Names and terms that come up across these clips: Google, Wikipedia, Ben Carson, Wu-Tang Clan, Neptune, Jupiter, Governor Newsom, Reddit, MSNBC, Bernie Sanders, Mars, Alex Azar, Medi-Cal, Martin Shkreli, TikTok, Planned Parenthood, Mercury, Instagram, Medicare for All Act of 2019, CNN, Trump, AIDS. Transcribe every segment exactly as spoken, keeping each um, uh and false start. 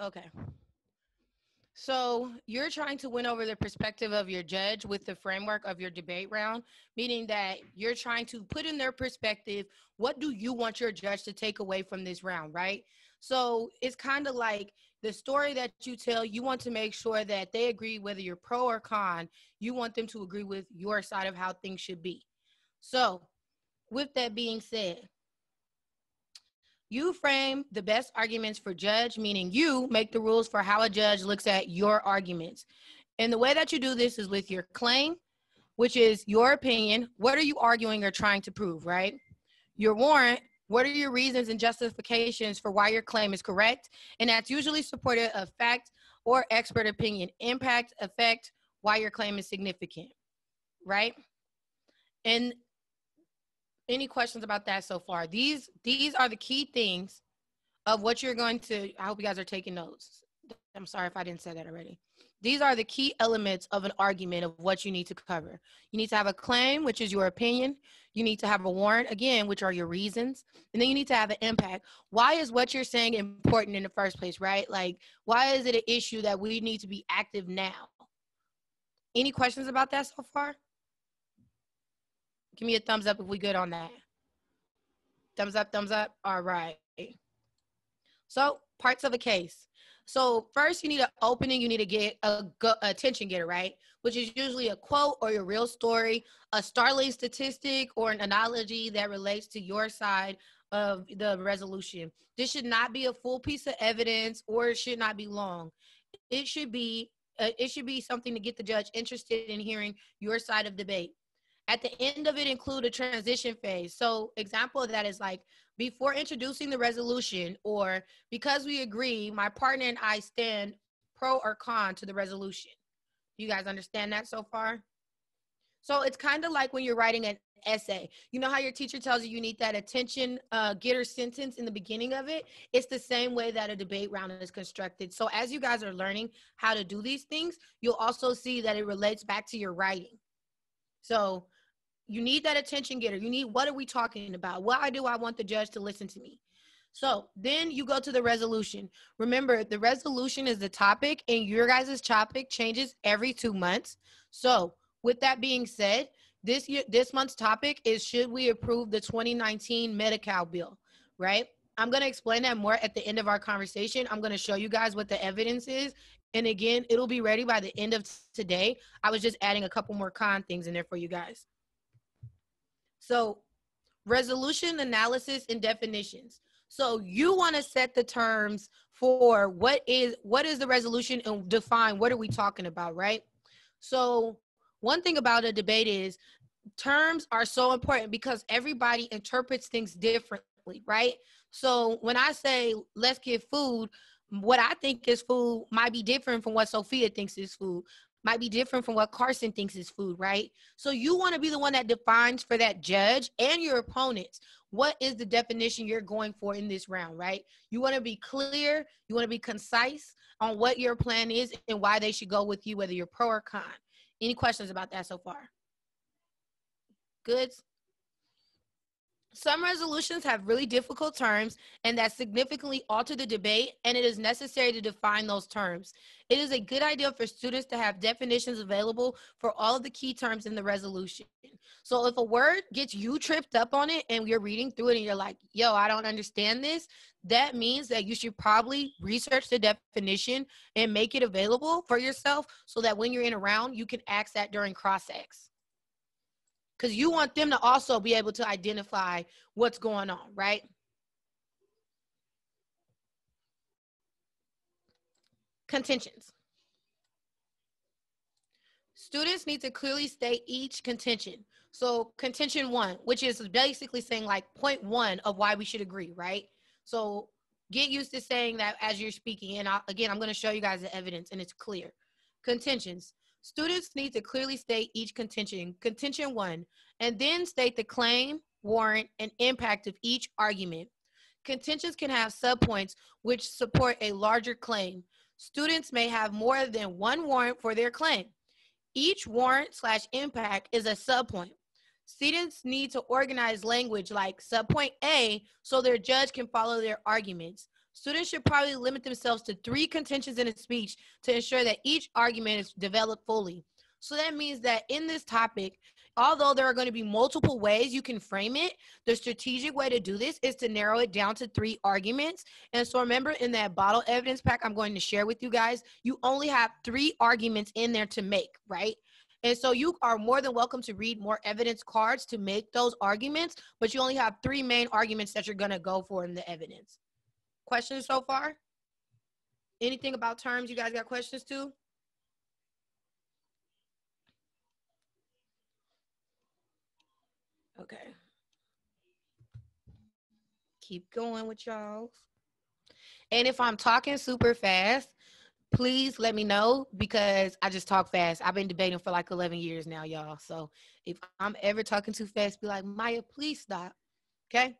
Okay. So you're trying to win over the perspective of your judge with the framework of your debate round, meaning that you're trying to put in their perspective, what do you want your judge to take away from this round, right? So it's kind of like the story that you tell, you want to make sure that they agree whether you're pro or con, you want them to agree with your side of how things should be. So with that being said, you frame the best arguments for judge, meaning you make the rules for how a judge looks at your arguments. And the way that you do this is with your claim, which is your opinion. What are you arguing or trying to prove, right? Your warrant, what are your reasons and justifications for why your claim is correct? And that's usually supported of fact or expert opinion, impact, effect, why your claim is significant, right? And any questions about that so far? These these are the key things of what you're going to, I hope you guys are taking notes. I'm sorry if I didn't say that already. These are the key elements of an argument of what you need to cover. You need to have a claim, which is your opinion. You need to have a warrant, again, which are your reasons. And then you need to have an impact. Why is what you're saying important in the first place, right? Like, why is it an issue that we need to be active now? Any questions about that so far? Give me a thumbs up if we good on that. Thumbs up, thumbs up. All right. So parts of a case. So first you need an opening. You need to get a attention getter, right? Which is usually a quote or your real story, a startling statistic or an analogy that relates to your side of the resolution. This should not be a full piece of evidence or it should not be long. It should be, uh, it should be something to get the judge interested in hearing your side of debate. At the end of it, include a transition phase. So example of that is like, before introducing the resolution, or because we agree, my partner and I stand pro or con to the resolution. You guys understand that so far? So it's kind of like when you're writing an essay. You know how your teacher tells you you need that attention uh, getter sentence in the beginning of it? It's the same way that a debate round is constructed. So as you guys are learning how to do these things, you'll also see that it relates back to your writing. So you need that attention getter. You need, what are we talking about? Why do I want the judge to listen to me? So then you go to the resolution. Remember, the resolution is the topic and your guys' topic changes every two months. So with that being said, this year, this month's topic is, should we approve the twenty nineteen Medi-Cal bill, right? I'm going to explain that more at the end of our conversation. I'm going to show you guys what the evidence is. And again, it'll be ready by the end of today. I was just adding a couple more con things in there for you guys. So resolution, analysis, and definitions. So you want to set the terms for what is, what is the resolution and define what are we talking about, right? So one thing about a debate is terms are so important because everybody interprets things differently, right? So when I say, let's get food, what I think is food might be different from what Sophia thinks is food, might be different from what Carson thinks is food, right? So you want to be the one that defines for that judge and your opponents, what is the definition you're going for in this round, right? You want to be clear, you want to be concise on what your plan is and why they should go with you, whether you're pro or con. Any questions about that so far? Good. Some resolutions have really difficult terms and that significantly alter the debate, and it is necessary to define those terms. It is a good idea for students to have definitions available for all of the key terms in the resolution. So if a word gets you tripped up on it and you're reading through it and you're like, yo, I don't understand this, that means that you should probably research the definition and make it available for yourself so that when you're in a round, you can ask that during cross-ex. Because you want them to also be able to identify what's going on, right? Contentions. Students need to clearly state each contention. So contention one, which is basically saying like point one of why we should agree, right? So get used to saying that as you're speaking. And I'll, again, I'm going to show you guys the evidence and it's clear. Contentions. Students need to clearly state each contention, contention one, and then state the claim, warrant, and impact of each argument. Contentions can have subpoints which support a larger claim. Students may have more than one warrant for their claim. Each warrant slash impact is a subpoint. Students need to organize language like subpoint A so their judge can follow their arguments. students should probably limit themselves to three contentions in a speech to ensure that each argument is developed fully. So that means that in this topic, although there are going to be multiple ways you can frame it, the strategic way to do this is to narrow it down to three arguments. And so remember, in that bottle evidence pack I'm going to share with you guys, you only have three arguments in there to make, right? And so you are more than welcome to read more evidence cards to make those arguments, but you only have three main arguments that you're going to go for in the evidence. Questions so far? Anything about terms you guys got questions to? Okay. Keep going with y'all. And if I'm talking super fast, please let me know, because I just talk fast. I've been debating for like eleven years now, y'all. So if I'm ever talking too fast, be like, Maya, please stop. Okay?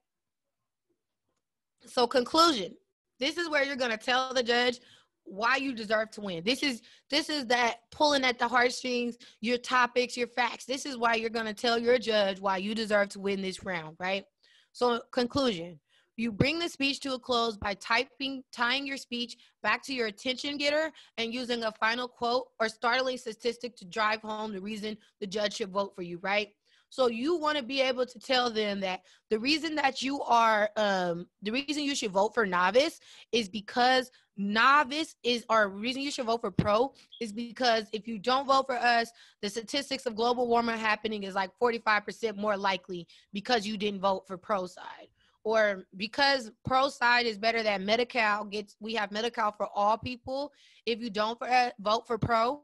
So conclusion. This is where you're going to tell the judge why you deserve to win. This is this is that pulling at the heartstrings, your topics, your facts. This is why you're going to tell your judge why you deserve to win this round, right? So conclusion. You bring the speech to a close by typing, tying your speech back to your attention getter and using a final quote or startling statistic to drive home the reason the judge should vote for you, right? So you want to be able to tell them that the reason that you are, um, the reason you should vote for novice is because novice is, or reason you should vote for pro is because if you don't vote for us, the statistics of global warming happening is like forty-five percent more likely because you didn't vote for pro side. Or because pro side is better than Medi-Cal, gets, we have Medi-Cal for all people. If you don't for, uh, vote for pro,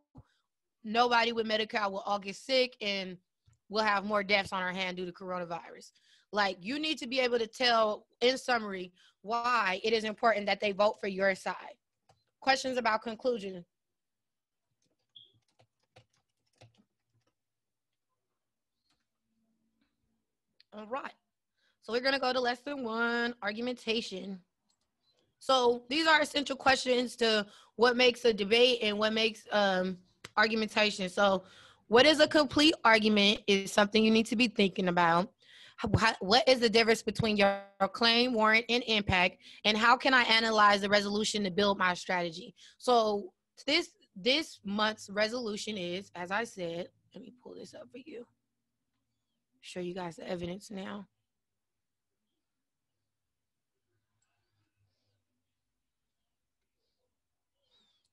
nobody with Medi-Cal will all get sick and we'll have more deaths on our hand due to coronavirus. Like, you need to be able to tell, in summary, why it is important that they vote for your side. Questions about conclusion? All right. So we're going to go to lesson one, argumentation. So these are essential questions to what makes a debate and what makes um, argumentation. So what is a complete argument is something you need to be thinking about. How, what is the difference between your claim, warrant, and impact? And how can I analyze the resolution to build my strategy? So this, this month's resolution is, as I said, let me pull this up for you. Show you guys the evidence now.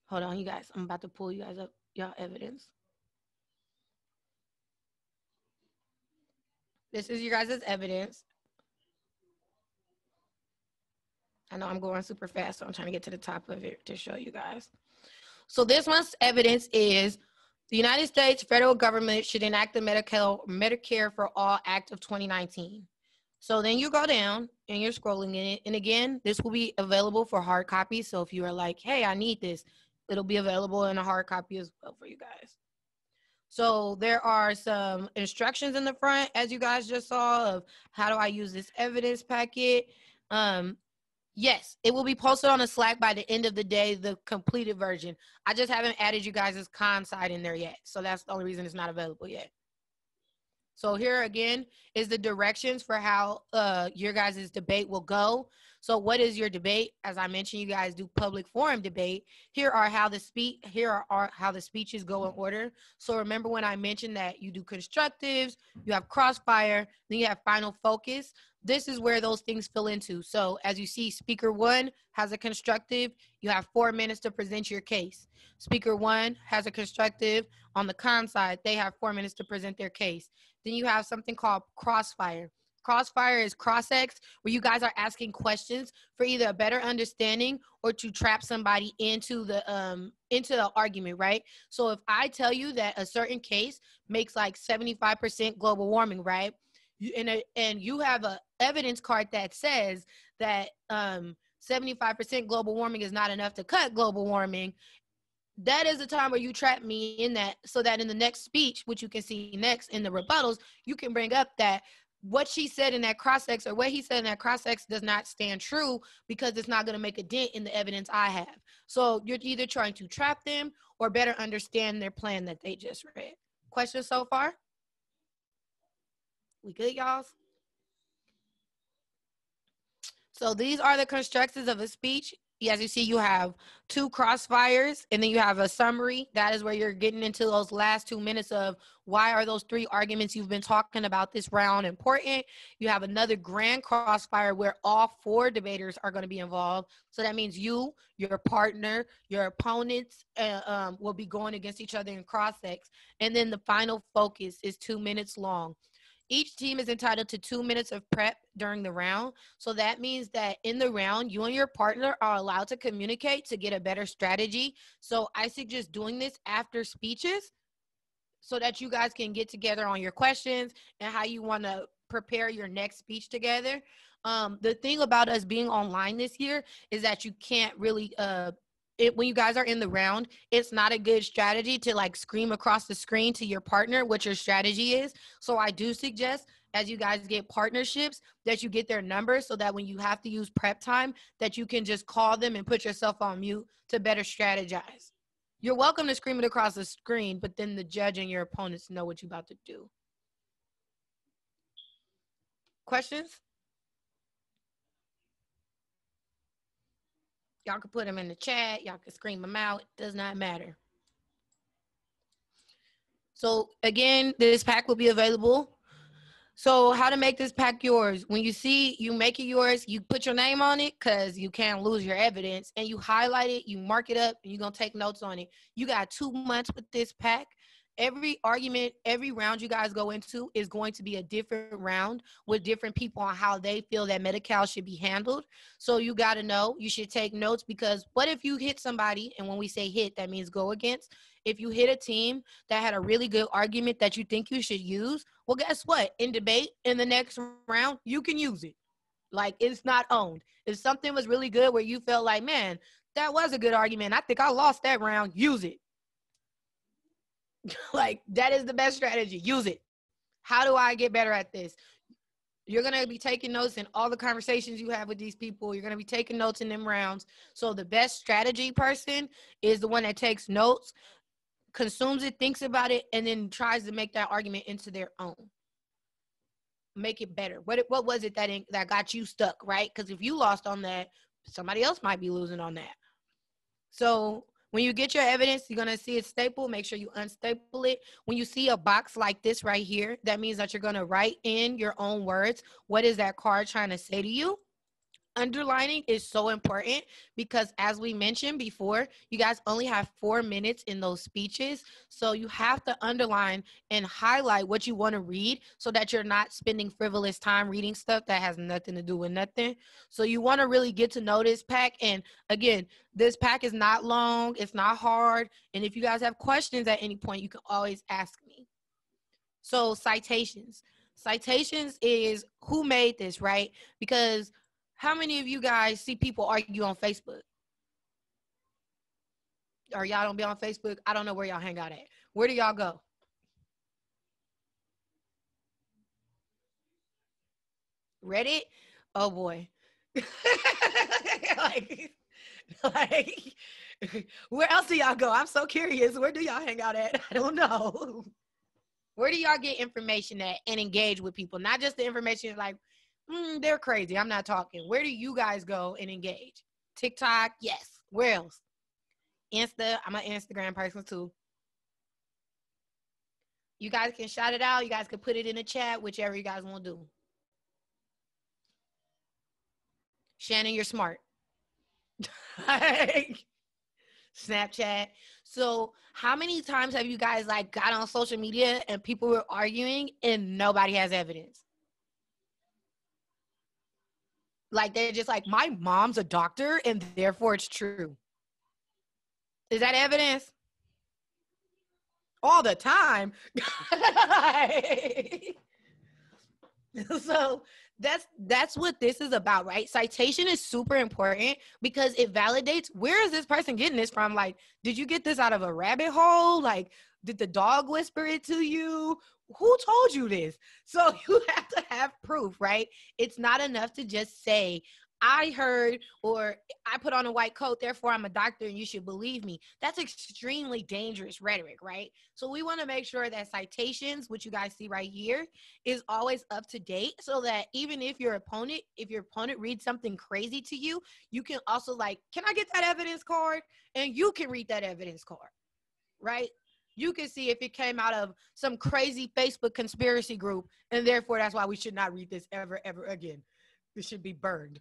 Hold on, you guys. I'm about to pull you guys up, y'all, evidence. This is you guys' evidence. I know I'm going super fast, so I'm trying to get to the top of it to show you guys. So this one's evidence is the United States federal government should enact the Medicare, Medicare for All Act of twenty nineteen. So then you go down and you're scrolling in it. And again, this will be available for hard copy. So if you are like, hey, I need this, it'll be available in a hard copy as well for you guys. So there are some instructions in the front, as you guys just saw, of how do I use this evidence packet. Um, yes, it will be posted on a Slack by the end of the day, the completed version. I just haven't added you guys' con side in there yet. So that's the only reason it's not available yet. So here again is the directions for how uh, your guys' debate will go. So what is your debate? As I mentioned, you guys do public forum debate. Here are how the speech, here are, are how the speeches go in order. So remember when I mentioned that you do constructives, you have crossfire, then you have final focus. This is where those things fill into. So as you see, speaker one has a constructive. You have four minutes to present your case. Speaker one has a constructive. On the con side, they have four minutes to present their case. Then you have something called crossfire. Crossfire is cross-ex, where you guys are asking questions for either a better understanding or to trap somebody into the um, into the argument, right? So if I tell you that a certain case makes like seventy-five percent global warming, right? You, and, a, and you have an evidence card that says that um, seventy-five percent global warming is not enough to cut global warming, that is the time where you trap me in that, so that in the next speech, which you can see next in the rebuttals, you can bring up that what she said in that cross-ex or what he said in that cross-ex does not stand true because it's not going to make a dent in the evidence I have. So you're either trying to trap them or better understand their plan that they just read. Questions so far? We good, y'all? So these are the constructions of a speech. As you see, you have two crossfires, and then you have a summary. That is where you're getting into those last two minutes of why are those three arguments you've been talking about this round important. You have another grand crossfire where all four debaters are going to be involved. So that means you, your partner, your opponents uh, um, will be going against each other in cross-sex. And then the final focus is two minutes long. Each team is entitled to two minutes of prep during the round. So that means that in the round, you and your partner are allowed to communicate to get a better strategy. So I suggest doing this after speeches so that you guys can get together on your questions and how you want to prepare your next speech together. Um, the thing about us being online this year is that you can't really uh, It, when you guys are in the round, it's not a good strategy to like scream across the screen to your partner what your strategy is. So I do suggest as you guys get partnerships that you get their numbers so that when you have to use prep time that you can just call them and put yourself on mute to better strategize. You're welcome to scream it across the screen, but then the judge and your opponents know what you're about to do. Questions? Y'all can put them in the chat. Y'all can scream them out. It does not matter. So again, this pack will be available. So how to make this pack yours? When you see you make it yours, you put your name on it because you can't lose your evidence, and you highlight it, you mark it up, and you're going to take notes on it. You got two months with this pack. Every argument, every round you guys go into is going to be a different round with different people on how they feel that Medi-Cal should be handled. So you got to know, you should take notes, because what if you hit somebody, and when we say hit, that means go against. If you hit a team that had a really good argument that you think you should use, well, guess what? In debate, in the next round, you can use it. Like, it's not owned. If something was really good where you felt like, man, that was a good argument, I think I lost that round, use it. Like, that is the best strategy. Use it. How do I get better at this? You're going to be taking notes in all the conversations you have with these people. You're going to be taking notes in them rounds. So the best strategy person is the one that takes notes, consumes it, thinks about it, and then tries to make that argument into their own. Make it better. What, what was it that, in, that got you stuck, right? Because if you lost on that, somebody else might be losing on that. So when you get your evidence, you're going to see it stapled. Make sure you unstaple it. When you see a box like this right here, that means that you're going to write in your own words. What is that card trying to say to you? Underlining is so important because, as we mentioned before, you guys only have four minutes in those speeches. So you have to underline and highlight what you want to read so that you're not spending frivolous time reading stuff that has nothing to do with nothing. So you want to really get to know this pack. And again, this pack is not long. It's not hard. And if you guys have questions at any point, you can always ask me. So citations. Citations is who made this, right? Because how many of you guys see people argue on Facebook? Or y'all don't be on Facebook? I don't know where y'all hang out at. Where do y'all go? Reddit? Oh, boy. like, like, where else do y'all go? I'm so curious. Where do y'all hang out at? I don't know. Where do y'all get information at and engage with people? Not just the information like, Mm, they're crazy, I'm not talking. Where do you guys go and engage? TikTok, yes. Where else? Insta, I'm an Instagram person too. You guys can shout it out. You guys can put it in the chat, whichever you guys want to do. Shannon, you're smart. Snapchat. So how many times have you guys like got on social media and people were arguing and nobody has evidence? Like, they're just like, my mom's a doctor, and therefore it's true. Is that evidence? All the time. So that's that's what this is about, right? Citation is super important because it validates, where is this person getting this from? Like, did you get this out of a rabbit hole? Like, did the dog whisper it to you? Who told you this? So you have to have proof, right? It's not enough to just say, I heard, or I put on a white coat, therefore I'm a doctor and you should believe me. That's extremely dangerous rhetoric, right? So we want to make sure that citations, which you guys see right here, is always up to date, so that even if your opponent, if your opponent reads something crazy to you, you can also like, can I get that evidence card? And you can read that evidence card, right? You can see if it came out of some crazy Facebook conspiracy group, and therefore that's why we should not read this ever, ever again. This should be burned.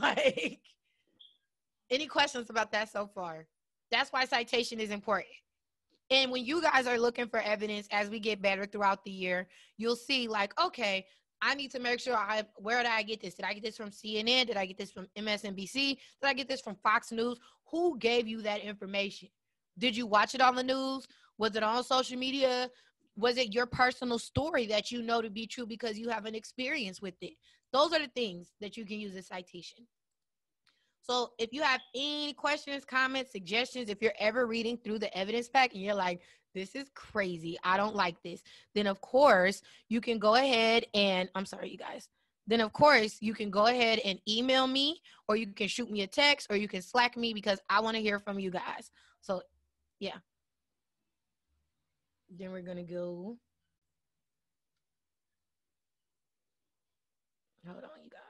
Like, any questions about that so far? That's why citation is important. And when you guys are looking for evidence, as we get better throughout the year, you'll see like, okay, I need to make sure I, where did I get this? Did I get this from C N N? Did I get this from M S N B C? Did I get this from Fox News? Who gave you that information? Did you watch it on the news? Was it on social media? Was it your personal story that you know to be true because you have an experience with it? Those are the things that you can use as citation. So if you have any questions, comments, suggestions, if you're ever reading through the evidence pack and you're like, this is crazy, I don't like this, then of course you can go ahead and, I'm sorry, you guys. Then of course you can go ahead and email me, or you can shoot me a text, or you can Slack me, because I want to hear from you guys. So yeah. Then we're gonna go. Hold on, you guys.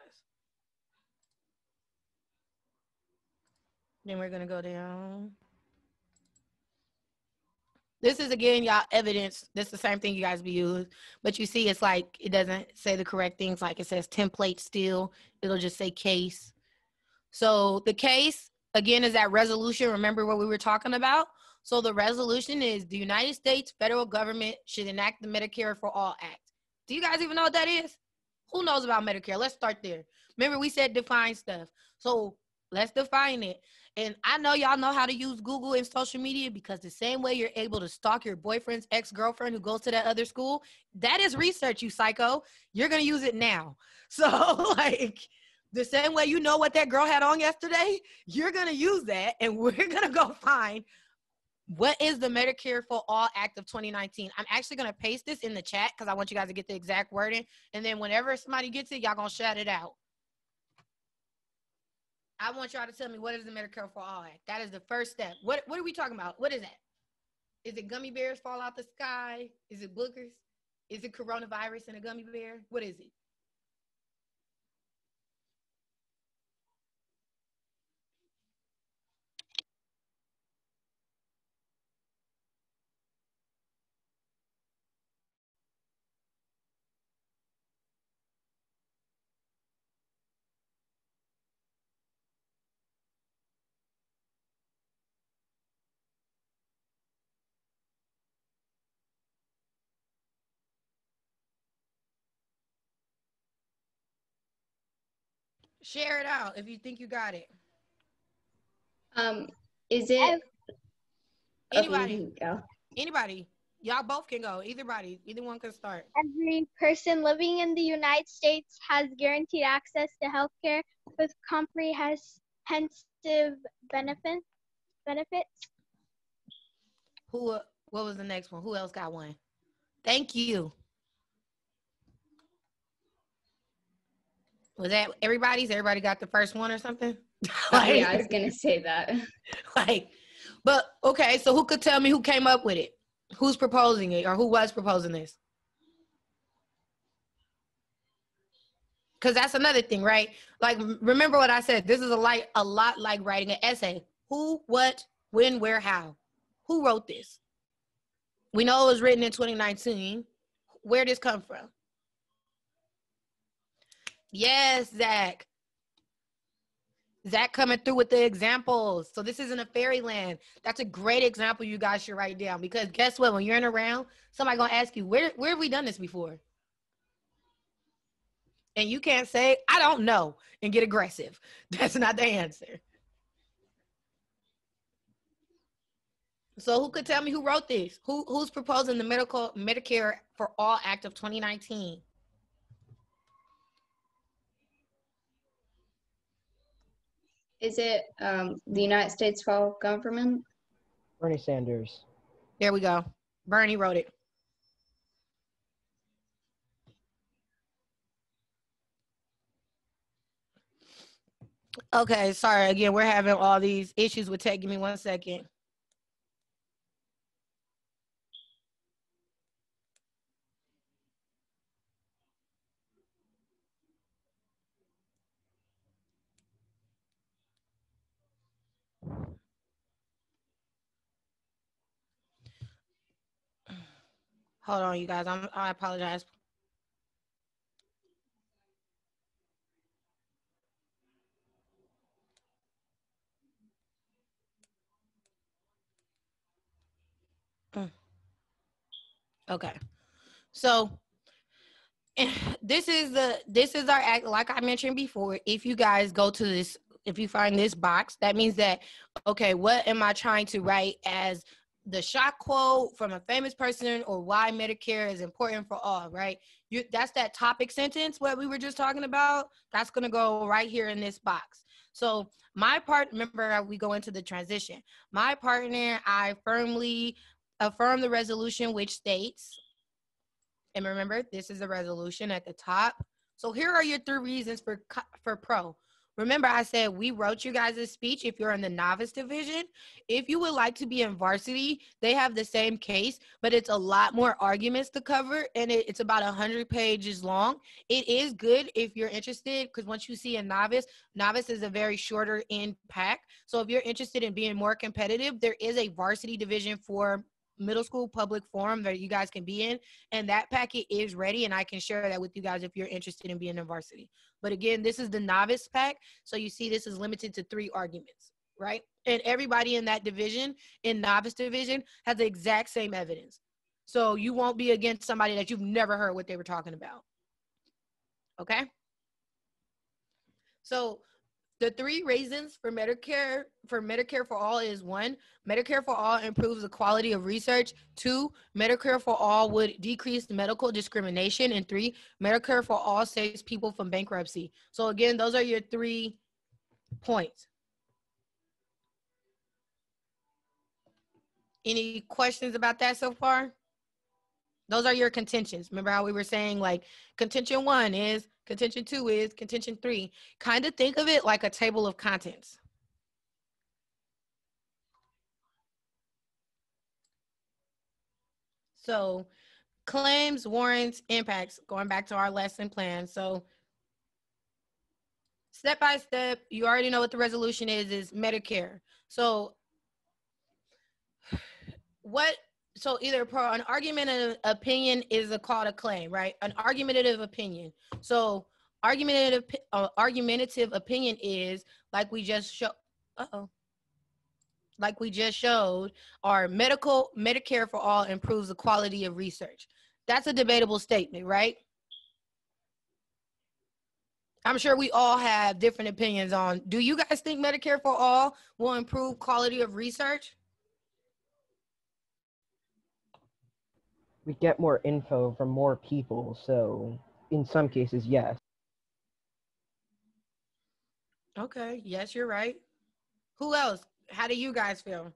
Then we're gonna go down. This is, again, y'all, evidence. That's the same thing you guys be using, but you see it's like, it doesn't say the correct things. Like it says template still, it'll just say case. So the case, again, is that resolution. Remember what we were talking about? So the resolution is the United States federal government should enact the Medicare for All Act. Do you guys even know what that is? Who knows about Medicare? Let's start there. Remember, we said define stuff. So let's define it. And I know y'all know how to use Google and social media, because the same way you're able to stalk your boyfriend's ex-girlfriend who goes to that other school, that is research, you psycho. You're going to use it now. So like, the same way you know what that girl had on yesterday, you're going to use that, and we're going to go find what is the Medicare for All Act of twenty nineteen? I'm actually going to paste this in the chat because I want you guys to get the exact wording. And then whenever somebody gets it, y'all going to shout it out. I want y'all to tell me, what is the Medicare for All Act? That is the first step. What, what are we talking about? What is that? Is it gummy bears fall out the sky? Is it boogers? Is it coronavirus and a gummy bear? What is it? Share it out if you think you got it. Um, is it anybody? Oh, anybody? Y'all both can go. Either body, either one can start. Every person living in the United States has guaranteed access to health care with comprehensive benefit benefits. Who? What was the next one? Who else got one? Thank you. Was that everybody's? Everybody got the first one or something? Like, yeah, I was going to say that. Like, but okay, so who could tell me who came up with it? Who's proposing it, or who was proposing this? Because that's another thing, right? Like, remember what I said. This is a, like, a lot like writing an essay. Who, what, when, where, how? Who wrote this? We know it was written in twenty nineteen. Where did this come from? Yes, Zach. Zach coming through with the examples. So this isn't a fairyland. That's a great example you guys should write down, because guess what? When you're in a round, somebody gonna ask you, where, where have we done this before? And you can't say, I don't know, and get aggressive. That's not the answer. So who could tell me who wrote this? Who, who's proposing the medical, Medicare for All Act of twenty nineteen? Is it um, the United States federal government? Bernie Sanders. There we go. Bernie wrote it. Okay, sorry. Again, we're having all these issues with tech. Give me one second. Hold on, you guys. I'm, I apologize. Okay, so this is the this is our act. Like I mentioned before, if you guys go to this, if you find this box, that means that, okay, what am I trying to write as the shock quote from a famous person, or why Medicare is important for all, right? You, that's that topic sentence, what we were just talking about. That's gonna go right here in this box. So my part, remember we go into the transition. My partner, I firmly affirm the resolution which states, and remember, this is the resolution at the top. So here are your three reasons for, for pro. Remember, I said we wrote you guys a speech if you're in the novice division. If you would like to be in varsity, they have the same case, but it's a lot more arguments to cover, and it, it's about one hundred pages long. It is good if you're interested, because once you see a novice, novice is a very shorter end pack. So if you're interested in being more competitive, there is a varsity division for middle school public forum that you guys can be in, and that packet is ready, and I can share that with you guys if you're interested in being in varsity. But again, this is the novice pack, so you see this is limited to three arguments, right? And everybody in that division, in novice division, has the exact same evidence, so you won't be against somebody that you've never heard what they were talking about. Okay, so the three reasons for Medicare for Medicare for All is, one, Medicare for All improves the quality of research. Two, Medicare for All would decrease medical discrimination. And three, Medicare for All saves people from bankruptcy. So again, those are your three points. Any questions about that so far? Those are your contentions. Remember how we were saying, like, contention one is, contention two is, contention three. Kind of think of it like a table of contents. So claims, warrants, impacts, going back to our lesson plan. So step by step, you already know what the resolution is, is Medicare. So what? So either pro, an argumentative opinion is a called a claim, right? An argumentative opinion. So argumentative uh, argumentative opinion is, like we just showed, uh-oh, like we just showed, our medical Medicare for All improves the quality of research. That's a debatable statement, right? I'm sure we all have different opinions on, do you guys think Medicare for All will improve quality of research? We get more info from more people, so in some cases, yes. Okay, yes, you're right. Who else? How do you guys feel?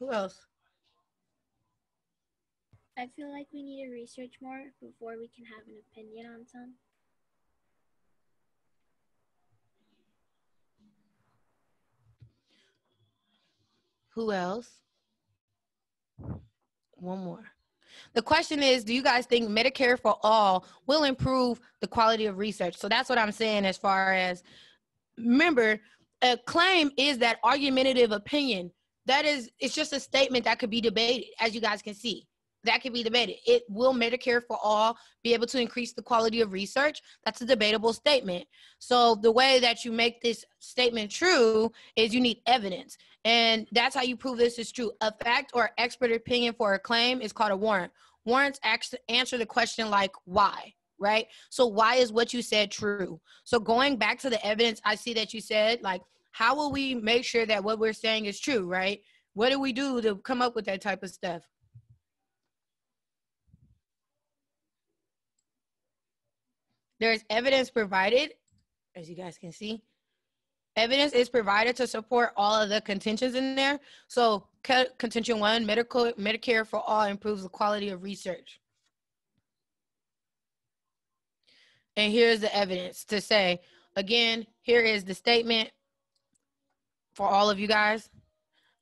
Who else? I feel like we need to research more before we can have an opinion on some. Who else? One more. The question is, do you guys think Medicare for All will improve the quality of research? So that's what I'm saying as far as, remember, a claim is that argumentative opinion. That is, it's just a statement that could be debated, as you guys can see. That could be debated. It will Medicare for All be able to increase the quality of research? That's a debatable statement. So the way that you make this statement true is you need evidence. And that's how you prove this is true. A fact or expert opinion for a claim is called a warrant. Warrants actually answer the question like why, right? So why is what you said true? So going back to the evidence, I see that you said, like, how will we make sure that what we're saying is true, right? What do we do to come up with that type of stuff? There's evidence provided, as you guys can see, evidence is provided to support all of the contentions in there. So contention one, medical Medicare for All improves the quality of research. And here's the evidence to say, again, here is the statement for all of you guys.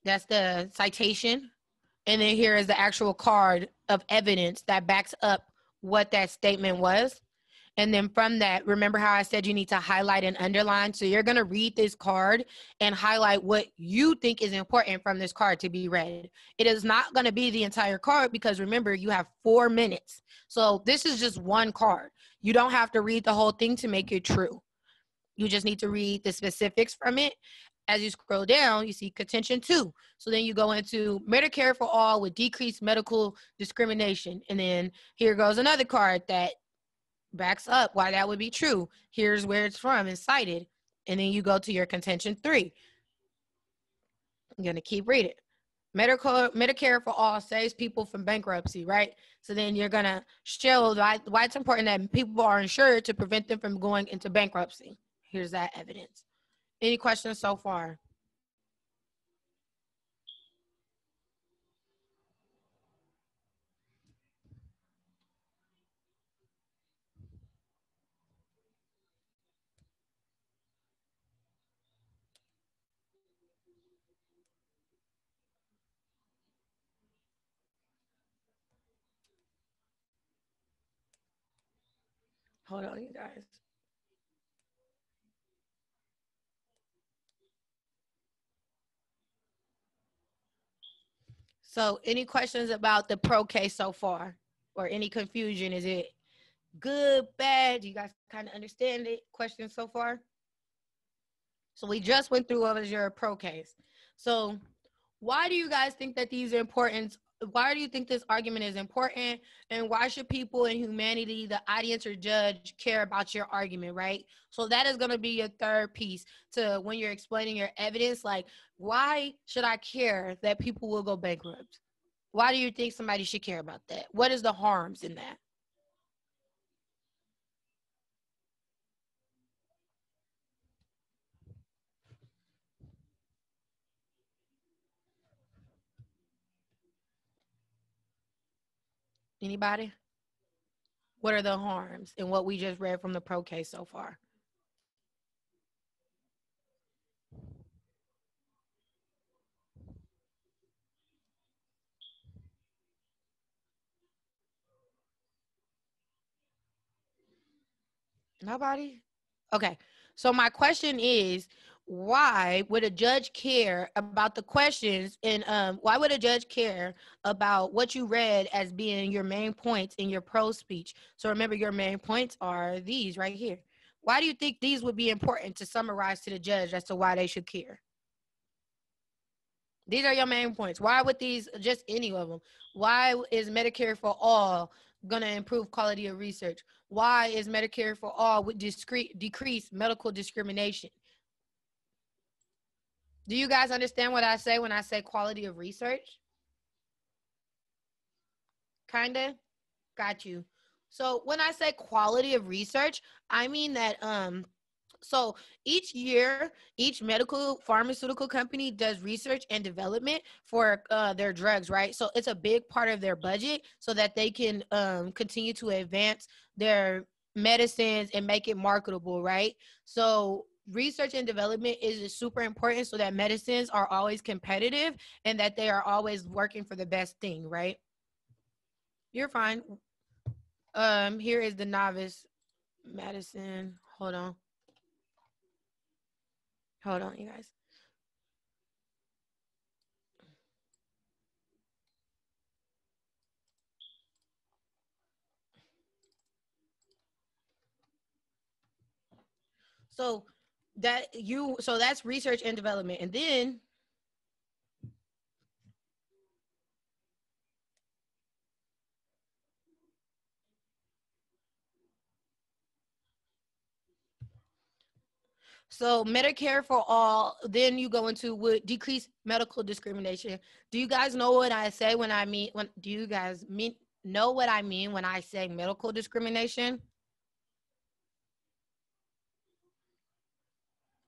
That's the citation. And then here is the actual card of evidence that backs up what that statement was. And then from that, remember how I said you need to highlight and underline? So you're going to read this card and highlight what you think is important from this card to be read. It is not going to be the entire card because remember, you have four minutes. So this is just one card. You don't have to read the whole thing to make it true. You just need to read the specifics from it. As you scroll down, you see contention two. So then you go into Medicare for All with decreased medical discrimination. And then here goes another card that backs up why that would be true. Here's where it's from and cited. And then you go to your contention three. I'm gonna keep reading. Medical, Medicare for All saves people from bankruptcy, right? So then you're gonna show why, why it's important that people are insured to prevent them from going into bankruptcy. Here's that evidence. Any questions so far? Hold on, you guys. So any questions about the pro case so far or any confusion? Is it good, bad? Do you guys kind of understand it? Questions so far? So we just went through what was your pro case. So why do you guys think that these are important? Why do you think this argument is important? And why should people in humanity, the audience or judge, care about your argument, right? So that is going to be your third piece to when you're explaining your evidence. Like, why should I care that people will go bankrupt? Why do you think somebody should care about that? What is the harms in that? Anybody? What are the harms in what we just read from the pro case so far? Nobody? Okay. So my question is, why would a judge care about the questions and um, why would a judge care about what you read as being your main points in your pro speech? So remember, your main points are these right here. Why do you think these would be important to summarize to the judge as to why they should care? These are your main points. Why would these, just any of them? Why is Medicare for All going to improve quality of research? Why is Medicare for All would discrete, decrease medical discrimination? Do you guys understand what I say when I say quality of research? Kinda? Got you. So when I say quality of research, I mean that, um, so each year, each medical pharmaceutical company does research and development for uh, their drugs, right? So it's a big part of their budget so that they can um, continue to advance their medicines and make it marketable, right? So research and development is super important so that medicines are always competitive and that they are always working for the best thing, right? You're fine. Um, here is the novice medicine. Hold on. Hold on, you guys. So that you, so that's research and development. And then so Medicare for All, then you go into would decrease medical discrimination. Do you guys know what I say when I mean, when do you guys mean, know what I mean when I say medical discrimination?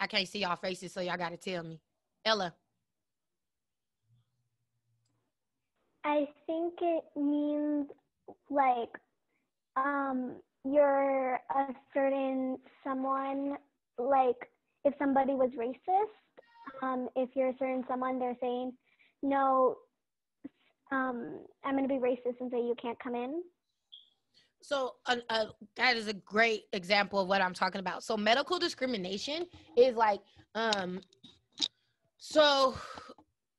I can't see y'all faces, so y'all got to tell me. Ella. I think it means, like, um, you're a certain someone, like, if somebody was racist, um, if you're a certain someone, they're saying, no, um, I'm going to be racist and say you can't come in. So uh, uh, that is a great example of what I'm talking about. So medical discrimination is like, um, so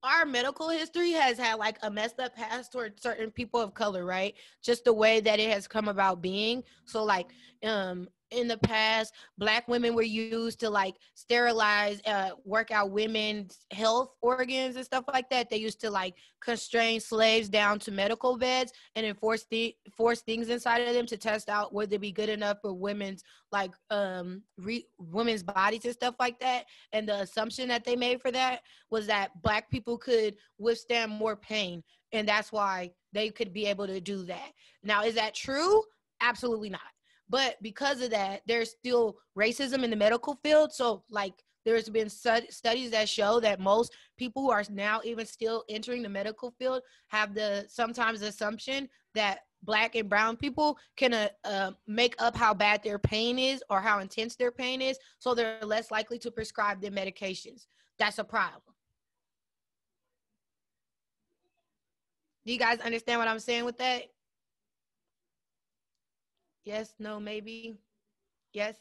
our medical history has had like a messed up past towards certain people of color, right? Just the way that it has come about being. So like um, in the past, Black women were used to like sterilize, uh, work out women's health organs and stuff like that. They used to like constrain slaves down to medical beds and enforce the force things inside of them to test out whether it be good enough for women's like um re women's bodies and stuff like that. And the assumption that they made for that was that Black people could withstand more pain, and that's why they could be able to do that. Now, is that true? Absolutely not. But because of that, there's still racism in the medical field. So like there's been studies that show that most people who are now even still entering the medical field have the sometimes assumption that Black and brown people can uh, uh, make up how bad their pain is or how intense their pain is. So they're less likely to prescribe their medications. That's a problem. Do you guys understand what I'm saying with that? Yes, no, maybe, yes.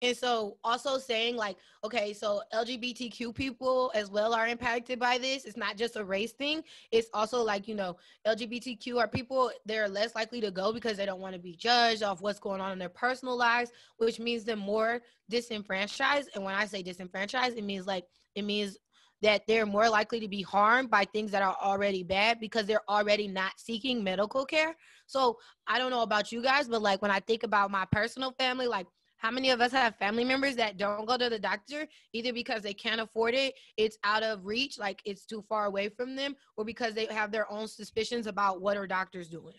And so also saying like, okay, so L G B T Q people as well are impacted by this. It's not just a race thing. It's also like, you know, L G B T Q are people, they're less likely to go because they don't want to be judged off what's going on in their personal lives, which means they're more disenfranchised. And when I say disenfranchised, it means like, it means that they're more likely to be harmed by things that are already bad because they're already not seeking medical care. So I don't know about you guys, but like when I think about my personal family, like how many of us have family members that don't go to the doctor either because they can't afford it, it's out of reach, like it's too far away from them, or because they have their own suspicions about what are doctors doing?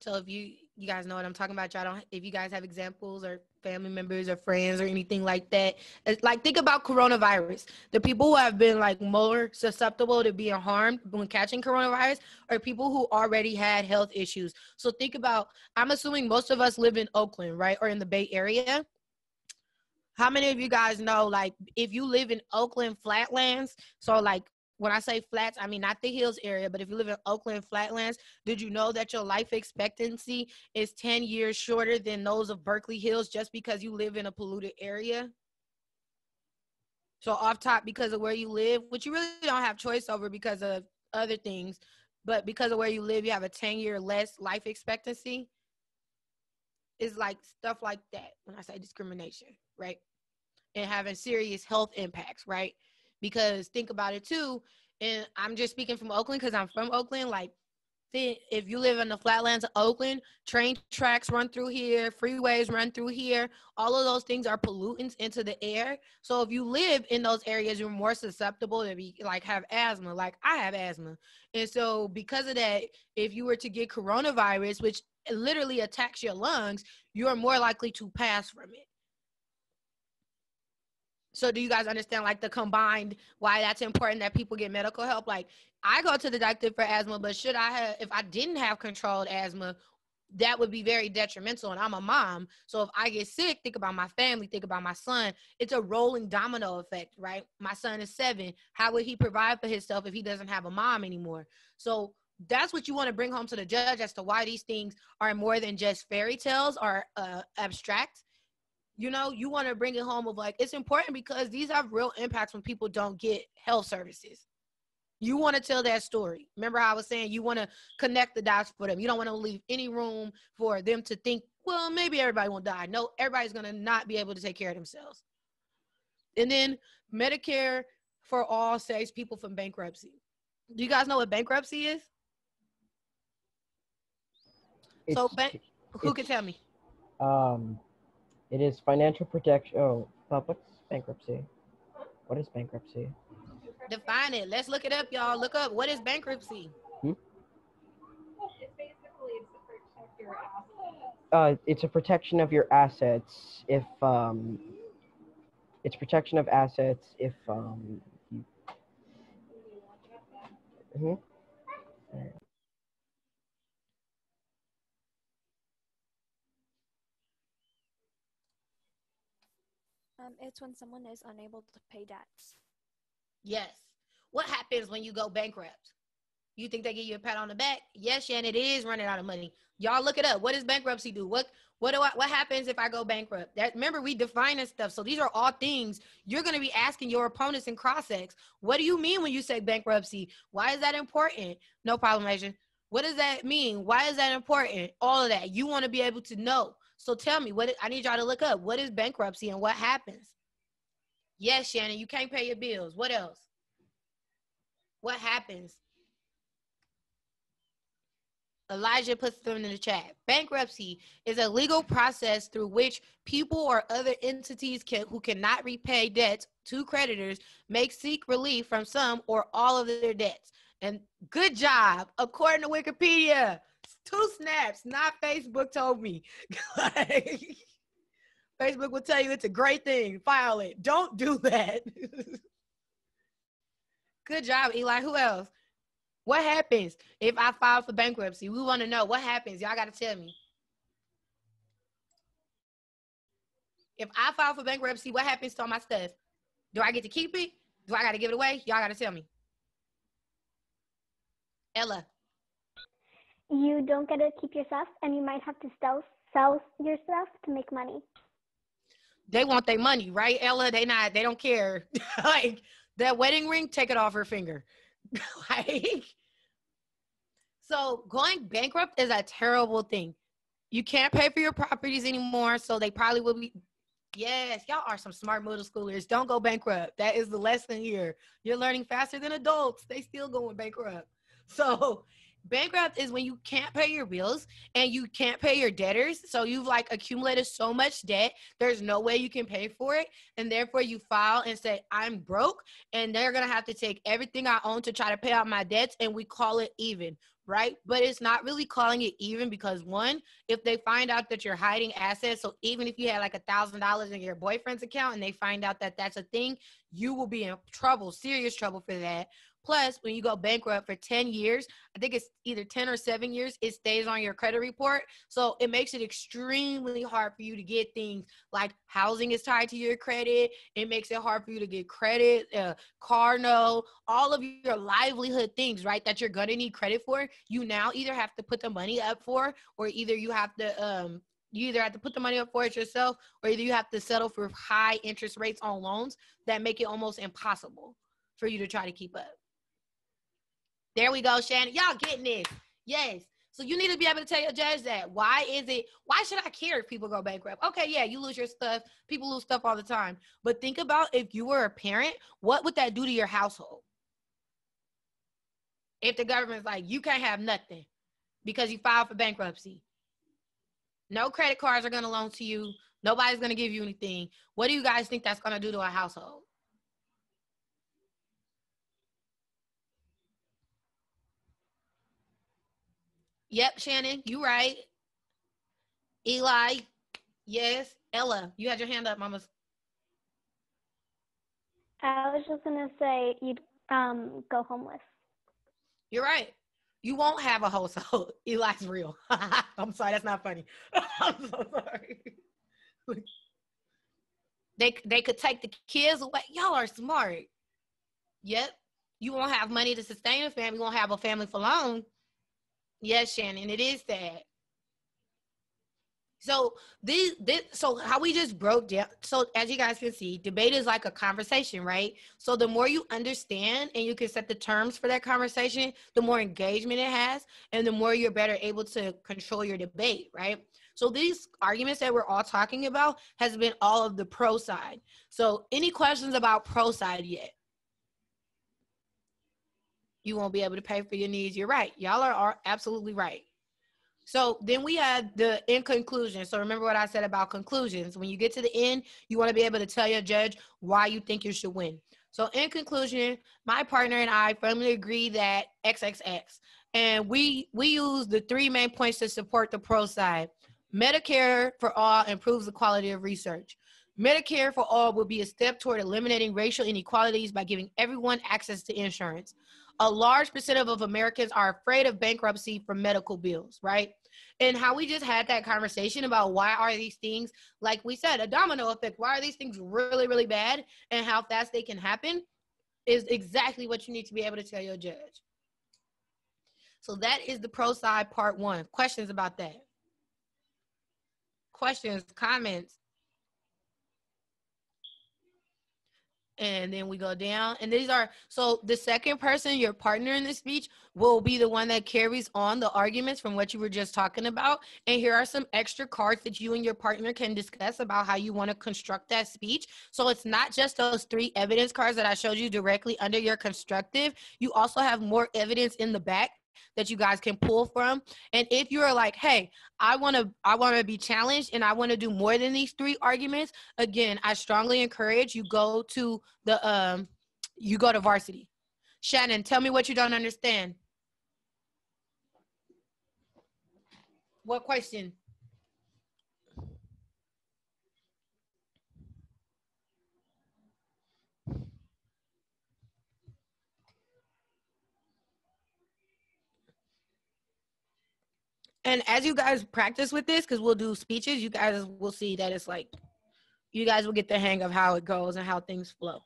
So if you, you guys know what I'm talking about, y'all don't, if you guys have examples or family members or friends or anything like that, it's like, think about coronavirus. The people who have been like more susceptible to being harmed when catching coronavirus are people who already had health issues. So think about, I'm assuming most of us live in Oakland, right? Or in the Bay Area. How many of you guys know, like if you live in Oakland flatlands, so like, when I say flats, I mean not the hills area, but if you live in Oakland flatlands, did you know that your life expectancy is ten years shorter than those of Berkeley Hills just because you live in a polluted area? So off top, because of where you live, which you really don't have choice over because of other things, but because of where you live, you have a ten year less life expectancy. It's like stuff like that when I say discrimination, right? And having serious health impacts, right? Because think about it too, and I'm just speaking from Oakland because I'm from Oakland, like if you live in the flatlands of Oakland, train tracks run through here, freeways run through here, all of those things are pollutants into the air. So if you live in those areas, you're more susceptible to be like have asthma, like I have asthma. And so because of that, if you were to get coronavirus, which literally attacks your lungs, you're more likely to pass from it. So do you guys understand like the combined, why that's important that people get medical help? Like I go to the doctor for asthma, but should I have, if I didn't have controlled asthma, that would be very detrimental. And I'm a mom. So if I get sick, think about my family, think about my son. It's a rolling domino effect, right? My son is seven. How would he provide for himself if he doesn't have a mom anymore? So that's what you want to bring home to the judge as to why these things are more than just fairy tales or uh, abstract. You know, you want to bring it home of like, it's important because these have real impacts when people don't get health services. You want to tell that story. Remember how I was saying you want to connect the dots for them. You don't want to leave any room for them to think, well, maybe everybody won't die. No, everybody's going to not be able to take care of themselves. And then Medicare for All saves people from bankruptcy. Do you guys know what bankruptcy is? It's, so bank, who can tell me? Um... It is financial protection. Oh, what's bankruptcy? What is bankruptcy? Define it. Let's look it up, y'all. Look up. What is bankruptcy? Hmm? your assets? Uh, it's a protection of your assets if um, it's protection of assets if um. Mm-hmm. Um, it's when someone is unable to pay debts. Yes. What happens when you go bankrupt? You think they give you a pat on the back? Yes, Shannon, it is running out of money. Y'all look it up. What does bankruptcy do? What what do I, what happens if I go bankrupt? That, remember, we define this stuff. So these are all things you're going to be asking your opponents in cross-ex. What do you mean when you say bankruptcy? Why is that important? No problem, Asian. What does that mean? Why is that important? All of that. You want to be able to know. So tell me, what I need y'all to look up. What is bankruptcy and what happens? Yes, Shannon, you can't pay your bills. What else? What happens? Elijah puts them in the chat. Bankruptcy is a legal process through which people or other entities can, who cannot repay debts to creditors may seek relief from some or all of their debts. And good job, according to Wikipedia. Two snaps, not Facebook told me. Like, Facebook will tell you it's a great thing. File it. Don't do that. Good job, Eli. Who else? What happens if I file for bankruptcy? We want to know what happens. Y'all got to tell me. If I file for bankruptcy, what happens to all my stuff? Do I get to keep it? Do I got to give it away? Y'all got to tell me. Ella. You don't get to keep your stuff, and you might have to sell, sell your stuff to make money. They want their money, right, Ella? They not. They don't care. Like, that wedding ring, take it off her finger. Like, so going bankrupt is a terrible thing. You can't pay for your properties anymore, so they probably will be. Yes, y'all are some smart middle schoolers. Don't go bankrupt. That is the lesson here. You're learning faster than adults. They still going bankrupt. So bankrupt is when you can't pay your bills and you can't pay your debtors. So you've like accumulated so much debt, there's no way you can pay for it. And therefore you file and say, I'm broke. And they're going to have to take everything I own to try to pay out my debts. And we call it even, right? But it's not really calling it even because one, if they find out that you're hiding assets. So even if you had like a thousand dollars in your boyfriend's account and they find out that that's a thing, you will be in trouble, serious trouble for that. Plus, when you go bankrupt for ten years, I think it's either ten or seven years, it stays on your credit report. So it makes it extremely hard for you to get things like housing is tied to your credit. It makes it hard for you to get credit, uh, car no, all of your livelihood things, right, that you're going to need credit for. You now either have to put the money up for, or either you have to um, you either have to put the money up for it yourself, or either you have to settle for high interest rates on loans that make it almost impossible for you to try to keep up. There we go, Shannon. Y'all getting this. Yes. So you need to be able to tell your judge that. Why is it, why should I care if people go bankrupt? Okay, yeah, you lose your stuff. People lose stuff all the time. But think about if you were a parent, what would that do to your household? If the government's like, you can't have nothing because you filed for bankruptcy. No credit cards are going to loan to you. Nobody's going to give you anything. What do you guys think that's going to do to a household? Yep, Shannon, you right. Eli, yes. Ella, you had your hand up, mamas. I was just gonna say you'd um, go homeless. You're right. You won't have a household. Eli's real. I'm sorry, that's not funny. I'm so sorry. they they could take the kids away. Y'all are smart. Yep. You won't have money to sustain a family. You won't have a family for long. Yes, Shannon, it is sad. So this, this, so how we just broke down, so as you guys can see, debate is like a conversation, right? So the more you understand and you can set the terms for that conversation, the more engagement it has, and the more you're better able to control your debate, right? So these arguments that we're all talking about has been all of the pro side. So any questions about pro side yet? You won't be able to pay for your needs. You're right. Y'all are, are absolutely right. So then we had the in conclusion. So remember what I said about conclusions. When you get to the end, you want to be able to tell your judge why you think you should win. So in conclusion, my partner and I firmly agree that triple X, and we, we use the three main points to support the pro side. Medicare for All improves the quality of research. Medicare for All will be a step toward eliminating racial inequalities by giving everyone access to insurance. A large percentage of Americans are afraid of bankruptcy from medical bills, right? And how we just had that conversation about why are these things, like we said, a domino effect, why are these things really, really bad and how fast they can happen is exactly what you need to be able to tell your judge. So that is the pro side part one. Questions about that? Questions, comments? And then we go down, and these are, so the second person, your partner in the speech, will be the one that carries on the arguments from what you were just talking about. And here are some extra cards that you and your partner can discuss about how you want to construct that speech. So it's not just those three evidence cards that I showed you directly under your constructive. You also have more evidence in the back that you guys can pull from. And if you're like, hey, I want to I want to be challenged and I want to do more than these three arguments, again, I strongly encourage you go to the um you go to varsity. Shannon, tell me what you don't understand. What question? And as you guys practice with this, because we'll do speeches, you guys will see that it's like, you guys will get the hang of how it goes and how things flow.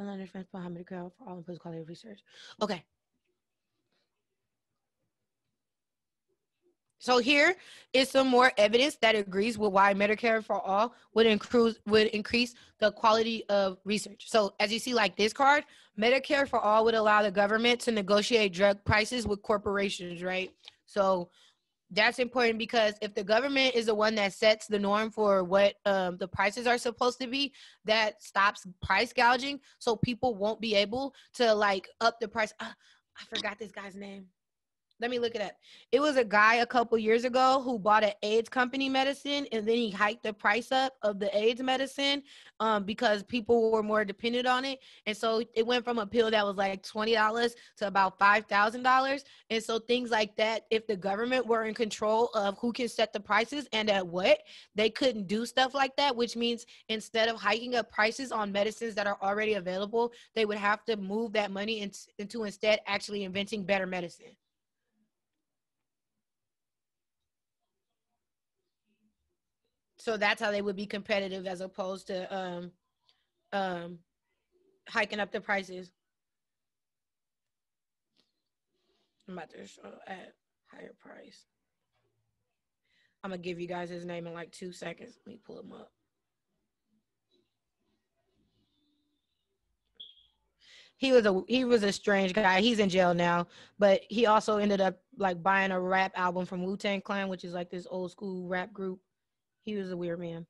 I understand behind Medi-Cal for all the quality of research. Okay. So here is some more evidence that agrees with why Medicare for All would increase, would increase the quality of research. So as you see, like this card, Medicare for All would allow the government to negotiate drug prices with corporations, right? So that's important because if the government is the one that sets the norm for what um, the prices are supposed to be, that stops price gouging. So people won't be able to like up the price. Uh, I forgot this guy's name. Let me look it up. It was a guy a couple years ago who bought an AIDS company medicine, and then he hiked the price up of the AIDS medicine um, because people were more dependent on it. And so it went from a pill that was like twenty dollars to about five thousand dollars. And so things like that, if the government were in control of who can set the prices and at what, they couldn't do stuff like that, which means instead of hiking up prices on medicines that are already available, they would have to move that money in into instead actually inventing better medicine. So that's how they would be competitive as opposed to um, um, hiking up the prices. I'm about to show at higher price. I'm gonna give you guys his name in like two seconds. Let me pull him up. He was a he was a strange guy. He's in jail now, but he also ended up like buying a rap album from Wu-Tang Clan, which is like this old school rap group. He was a weird man.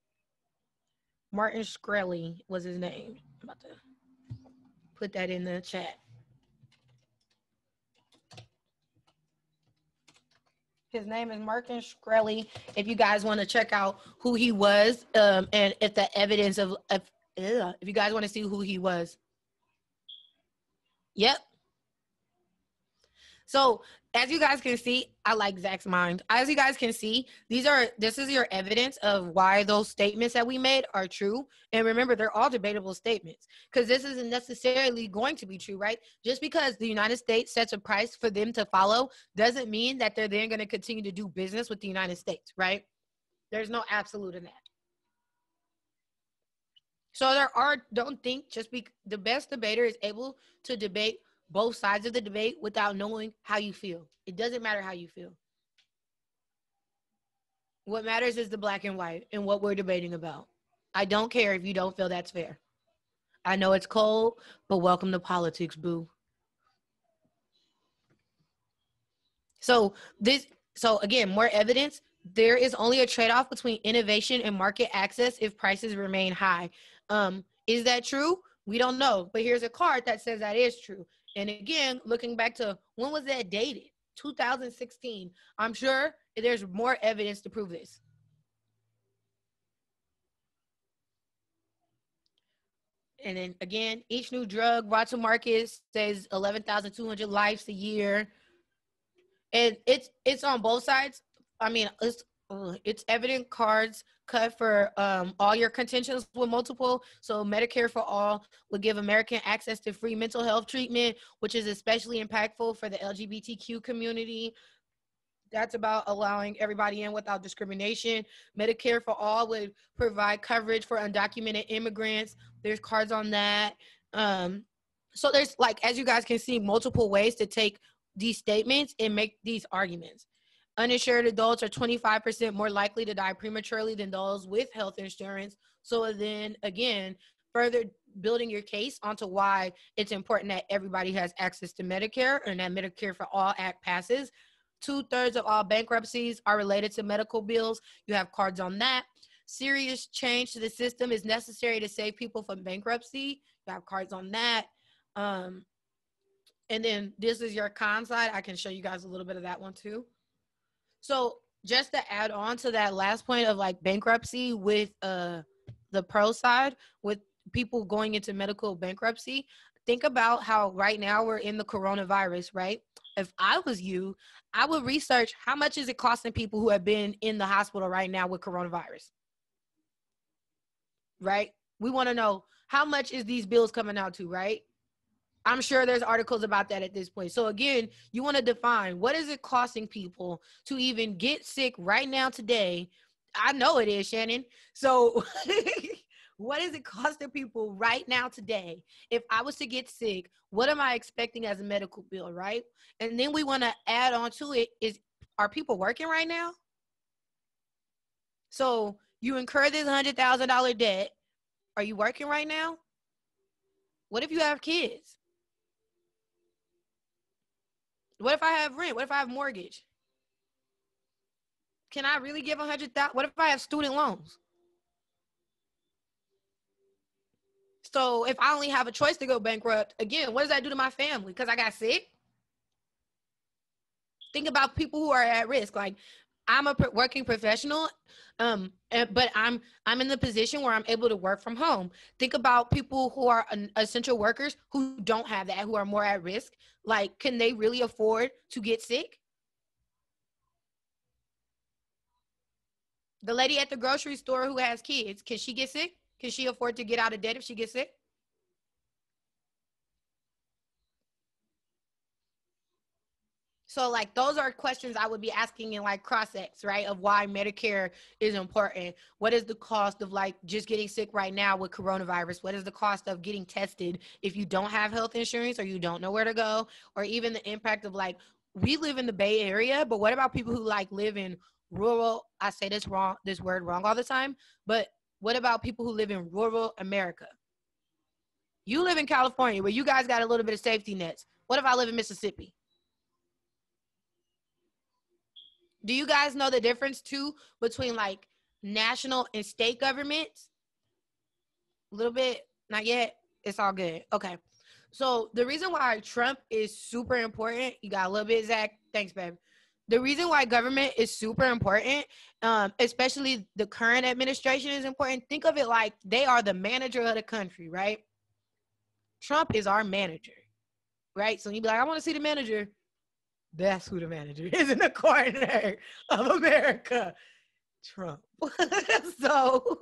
Martin Shkreli was his name. I'm about to put that in the chat. His name is Martin Shkreli. If you guys want to check out who he was, um, and if the evidence of, if, ugh, if you guys want to see who he was. Yep. So as you guys can see, I like Zach's mind. As you guys can see, these are, this is your evidence of why those statements that we made are true. And remember, they're all debatable statements because this isn't necessarily going to be true, right? Just because the United States sets a price for them to follow doesn't mean that they're then going to continue to do business with the United States, right? There's no absolute in that. So there are, don't think just be, the best debater is able to debate both sides of the debate without knowing how you feel. It doesn't matter how you feel. What matters is the black and white and what we're debating about. I don't care if you don't feel that's fair. I know it's cold, but welcome to politics, boo. So this, so again, more evidence. There is only a trade-off between innovation and market access if prices remain high. Um, is that true? We don't know, but here's a card that says that is true. And again, looking back to when was that dated? two thousand sixteen. I'm sure there's more evidence to prove this. And then again, each new drug brought to market saves eleven thousand two hundred lives a year. And it's it's on both sides. I mean, it's it's evident cards cut for um, all your contentions with multiple. So Medicare for All would give American access to free mental health treatment, which is especially impactful for the L G B T Q community. That's about allowing everybody in without discrimination. Medicare for All would provide coverage for undocumented immigrants. There's cards on that. Um, so there's, like, as you guys can see, multiple ways to take these statements and make these arguments. Uninsured adults are twenty-five percent more likely to die prematurely than those with health insurance. So then again, further building your case onto why it's important that everybody has access to Medicare and that Medicare for All Act passes. Two-thirds of all bankruptcies are related to medical bills. You have cards on that. Serious change to the system is necessary to save people from bankruptcy. You have cards on that. Um, and then this is your con side. I can show you guys a little bit of that one too. So just to add on to that last point of like bankruptcy with uh, the pro side, with people going into medical bankruptcy, think about how right now we're in the coronavirus, right? If I was you, I would research how much is it costing people who have been in the hospital right now with coronavirus, right? We want to know how much is these bills coming out to, right? I'm sure there's articles about that at this point. So again, you want to define what is it costing people to even get sick right now today? I know it is, Shannon. So what is it costing people right now today? If I was to get sick, what am I expecting as a medical bill, right? And then we want to add on to it is, are people working right now? So you incur this one hundred thousand dollar debt. Are you working right now? What if you have kids? What if I have rent? What if I have mortgage? Can I really give one hundred thousand dollars? What if I have student loans? So if I only have a choice to go bankrupt, again, what does that do to my family? Because I got sick? Think about people who are at risk. Like, I'm a working professional, um, but I'm, I'm in the position where I'm able to work from home. Think about people who are essential workers who don't have that, who are more at risk. Like, can they really afford to get sick? The lady at the grocery store who has kids, can she get sick? Can she afford to get out of debt if she gets sick? So like, those are questions I would be asking in like cross-ex, right? Of why Medicare is important. What is the cost of like just getting sick right now with coronavirus? What is the cost of getting tested if you don't have health insurance or you don't know where to go? Or even the impact of like, we live in the Bay Area, but what about people who like live in rural, I say this wrong, this word wrong all the time, but what about people who live in rural America? You live in California where you guys got a little bit of safety nets. What if I live in Mississippi? Do you guys know the difference too between like national and state governments? A little bit, not yet, it's all good. Okay, so the reason why Trump is super important, you got a little bit, Zach, thanks babe. The reason why government is super important, um, especially the current administration is important, think of it like they are the manager of the country, right? Trump is our manager, right? So you'd be like, I wanna see the manager. That's who the manager is in the corner of America, Trump. So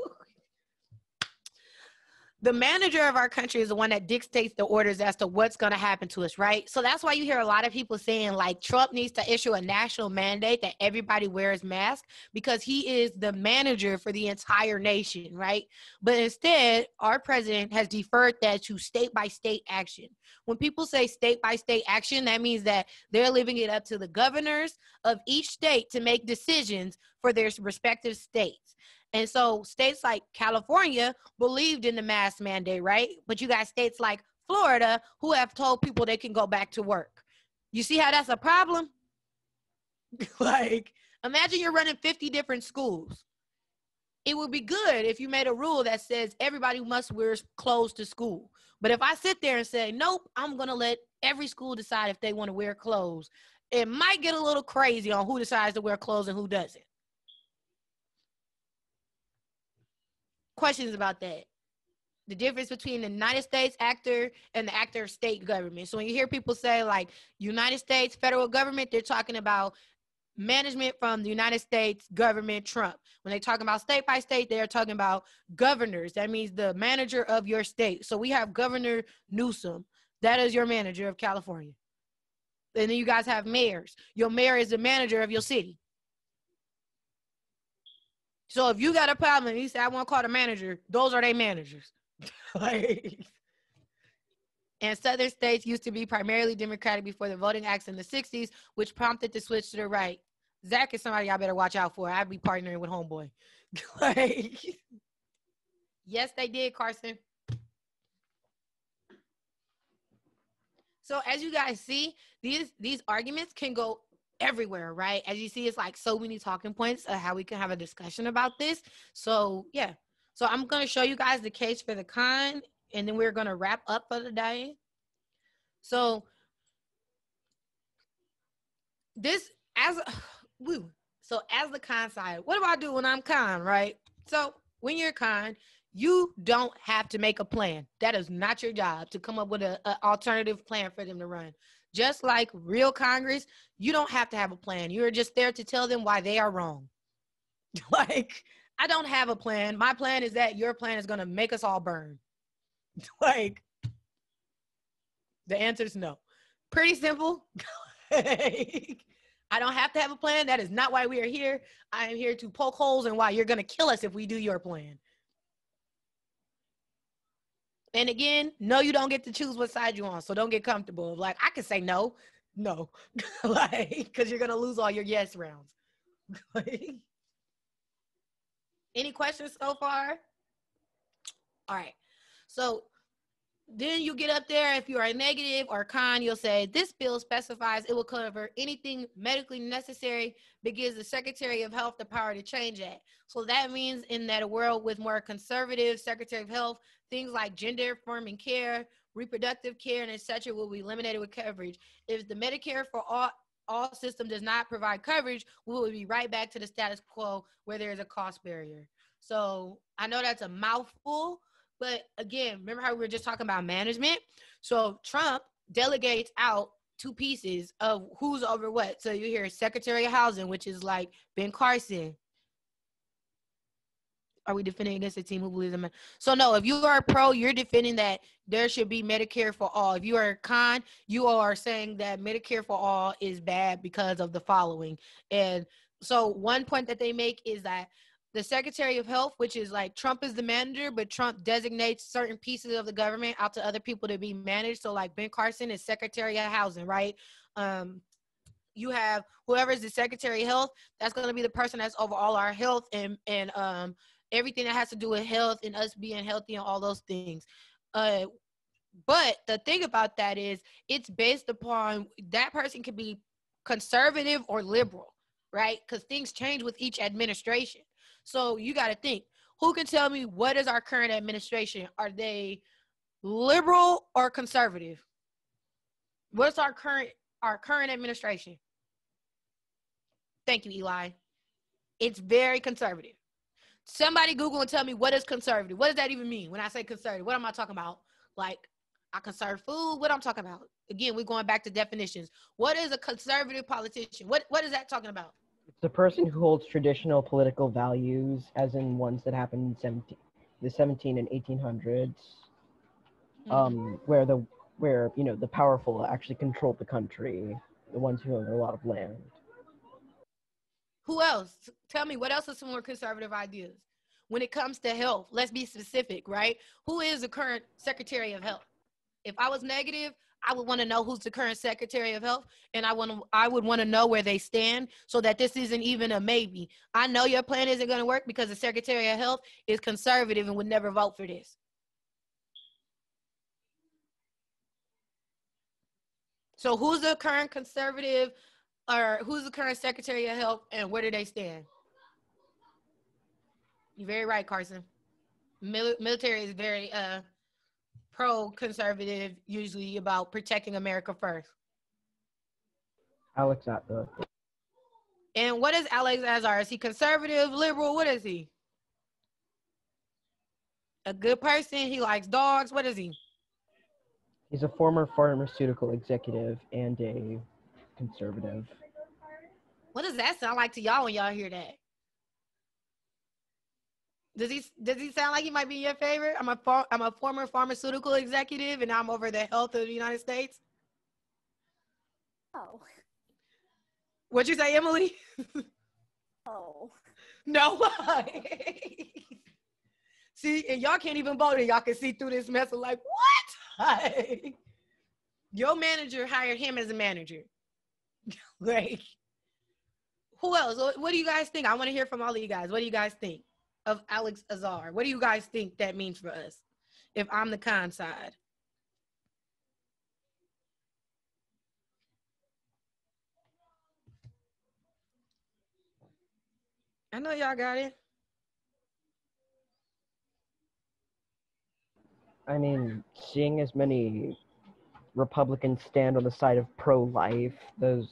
the manager of our country is the one that dictates the orders as to what's going to happen to us, right? So that's why you hear a lot of people saying like Trump needs to issue a national mandate that everybody wears masks because he is the manager for the entire nation, right? But instead, our president has deferred that to state by state action. When people say state by state action, that means that they're leaving it up to the governors of each state to make decisions for their respective states. And so states like California believed in the mask mandate, right? But you got states like Florida who have told people they can go back to work. You see how that's a problem? Like, imagine you're running fifty different schools. It would be good if you made a rule that says everybody must wear clothes to school. But if I sit there and say, nope, I'm gonna let every school decide if they wanna wear clothes, it might get a little crazy on who decides to wear clothes and who doesn't. Questions about that? the difference between the United States actor and the actor of state government. So when you hear people say like United States federal government, they're talking about management from the United States government, Trump. When they talk about state by state, they are talking about governors. That means the manager of your state. So we have Governor Newsom. That is your manager of California. And then you guys have mayors. Your mayor is the manager of your city. So if you got a problem, you say, I want to call the manager. Those are their managers. Like, and southern states used to be primarily Democratic before the Voting Acts in the sixties, which prompted the switch to the right. Zach is somebody I better watch out for. I'd be partnering with homeboy. Like, yes, they did, Carson. So as you guys see, these, these arguments can go everywhere, right? As you see, it's like so many talking points of how we can have a discussion about this. So yeah. So I'm going to show you guys the case for the con, and then we're going to wrap up for the day. So this as, woo, so as the con side, what do I do when I'm con, right? So when you're con, you don't have to make a plan. That is not your job to come up with an alternative plan for them to run. Just like real Congress, you don't have to have a plan. You're just there to tell them why they are wrong. Like, I don't have a plan. My plan is that your plan is going to make us all burn. Like, the answer is no. Pretty simple. Like, I don't have to have a plan. That is not why we are here. I am here to poke holes in why you're going to kill us if we do your plan. And again, no, you don't get to choose what side you're on. So don't get comfortable. Like, I can say no, no, like, because you're going to lose all your yes rounds. Any questions so far? All right. So then you get up there. If you are a negative or con, you'll say, this bill specifies it will cover anything medically necessary but gives the Secretary of Health the power to change that. So that means in that a world with more conservative Secretary of Health, things like gender affirming care, reproductive care, and et cetera will be eliminated with coverage. If the Medicare for all, all system does not provide coverage, we will be right back to the status quo where there is a cost barrier. So I know that's a mouthful, but again, remember how we were just talking about management? So Trump delegates out two pieces of who's over what. So you hear Secretary of Housing, which is like Ben Carson. Are we defending against a team who believes in? So no, if you are a pro, you're defending that there should be Medicare for all. If you are a con, you are saying that Medicare for all is bad because of the following. And so one point that they make is that the Secretary of Health, which is like Trump is the manager, but Trump designates certain pieces of the government out to other people to be managed. So like Ben Carson is Secretary of Housing, right? Um, You have whoever is the Secretary of Health, that's going to be the person that's over all our health and, and, um, everything that has to do with health and us being healthy and all those things. Uh, but the thing about that is it's based upon that person could be conservative or liberal, right? Because things change with each administration. So you got to think, who can tell me what is our current administration? Are they liberal or conservative? What's our current, our current administration? Thank you, Eli. It's very conservative. Somebody Google and tell me what is conservative. What does that even mean when I say conservative? What am I talking about? Like, I conserve food. What I'm talking about? Again, we're going back to definitions. What is a conservative politician? What What is that talking about? The person who holds traditional political values, as in ones that happened in the seventeen and eighteen hundreds, mm-hmm. um, where the where you know the powerful actually controlled the country, the ones who owned a lot of land. Who else? Tell me, what else are some more conservative ideas? When it comes to health, let's be specific, right? Who is the current Secretary of Health? If I was negative, I would want to know who's the current Secretary of Health, and I, wanna, I would want to know where they stand so that this isn't even a maybe. I know your plan isn't going to work because the Secretary of Health is conservative and would never vote for this. So who's the current conservative or who's the current Secretary of Health and where do they stand? You're very right, Carson. Mil military is very uh, pro-conservative, usually about protecting America first. Alex Azar. And what is Alex Azar? Is he conservative, liberal? What is he? a good person. He likes dogs. What is he? He's a former pharmaceutical executive and a conservative. What does that sound like to y'all when y'all hear that? Does he does he sound like he might be your favorite? I'm a far, I'm a former pharmaceutical executive, and I'm over the health of the United States. Oh. What'd you say, Emily? Oh. No way. See, and y'all can't even vote, and y'all can see through this mess of like, what? Your manager hired him as a manager. Like, who else? What do you guys think? I want to hear from all of you guys. What do you guys think of Alex Azar? What do you guys think that means for us if I'm the con side? I know y'all got it. I mean, seeing as many Republicans stand on the side of pro-life, those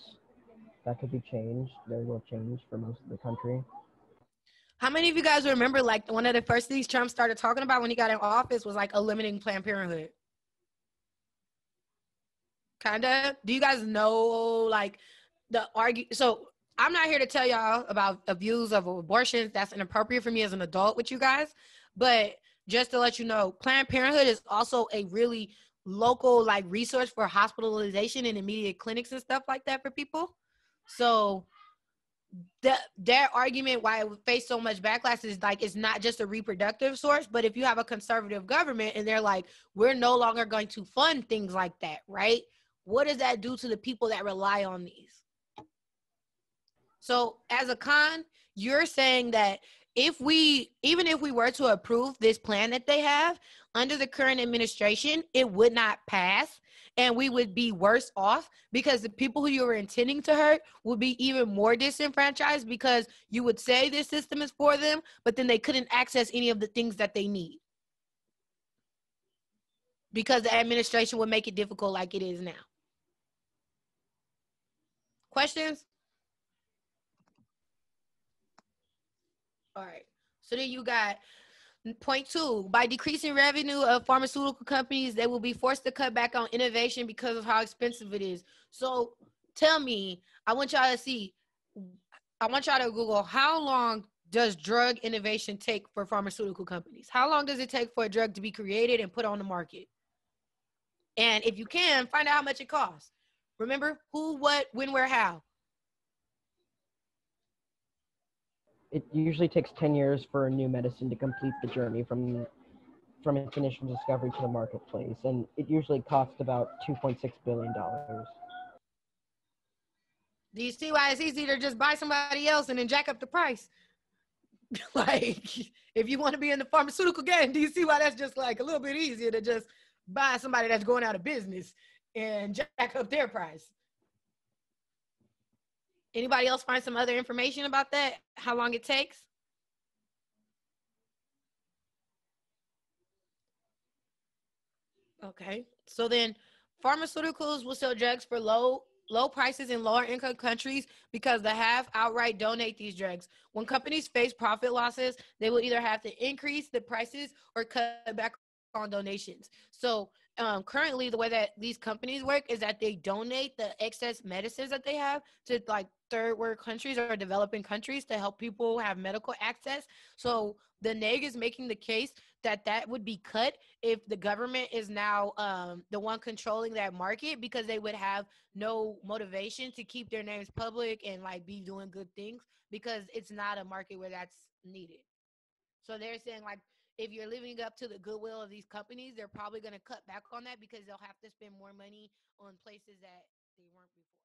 that could be changed. They will change for most of the country. How many of you guys remember, like, one of the first things Trump started talking about when he got in office was, like, eliminating Planned Parenthood? Kind of. Do you guys know, like, the argue? So I'm not here to tell y'all about abuse of abortions. That's inappropriate for me as an adult with you guys. But just to let you know, Planned Parenthood is also a really local, like, resource for hospitalization and immediate clinics and stuff like that for people. So the, their argument why it would face so much backlash is, like, it's not just a reproductive source, but if you have a conservative government and they're like, we're no longer going to fund things like that, right? What does that do to the people that rely on these? So as a con, you're saying that if we, even if we were to approve this plan that they have under the current administration, it would not pass and we would be worse off because the people who you were intending to hurt would be even more disenfranchised because you would say this system is for them, but then they couldn't access any of the things that they need because the administration would make it difficult like it is now. Questions? All right, so then you got point two. By decreasing revenue of pharmaceutical companies, they will be forced to cut back on innovation because of how expensive it is. So tell me, I want y'all to see, I want y'all to Google, how long does drug innovation take for pharmaceutical companies? How long does it take for a drug to be created and put on the market? And if you can, find out how much it costs. Remember, who, what, when, where, how. It usually takes ten years for a new medicine to complete the journey from from its initial discovery to the marketplace, and it usually costs about two point six billion dollars. Do you see why it's easy to just buy somebody else and then jack up the price? Like, if you want to be in the pharmaceutical game, do you see why that's just like a little bit easier to just buy somebody that's going out of business and jack up their price? Anybody else find some other information about that? How long it takes? Okay, so then pharmaceuticals will sell drugs for low, low prices in lower income countries because they have outright donate these drugs. When companies face profit losses, they will either have to increase the prices or cut back on donations. So Um, currently the way that these companies work is that they donate the excess medicines that they have to like third world countries or developing countries to help people have medical access. So the N A G is making the case that that would be cut if the government is now um, the one controlling that market, because they would have no motivation to keep their names public and like be doing good things because it's not a market where that's needed. So they're saying like, if you're living up to the goodwill of these companies, they're probably going to cut back on that because they'll have to spend more money on places that they weren't before.